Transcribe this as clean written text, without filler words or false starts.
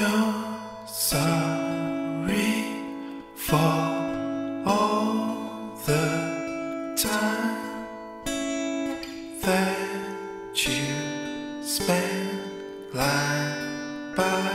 You're sorry for all the time that you spent lying by.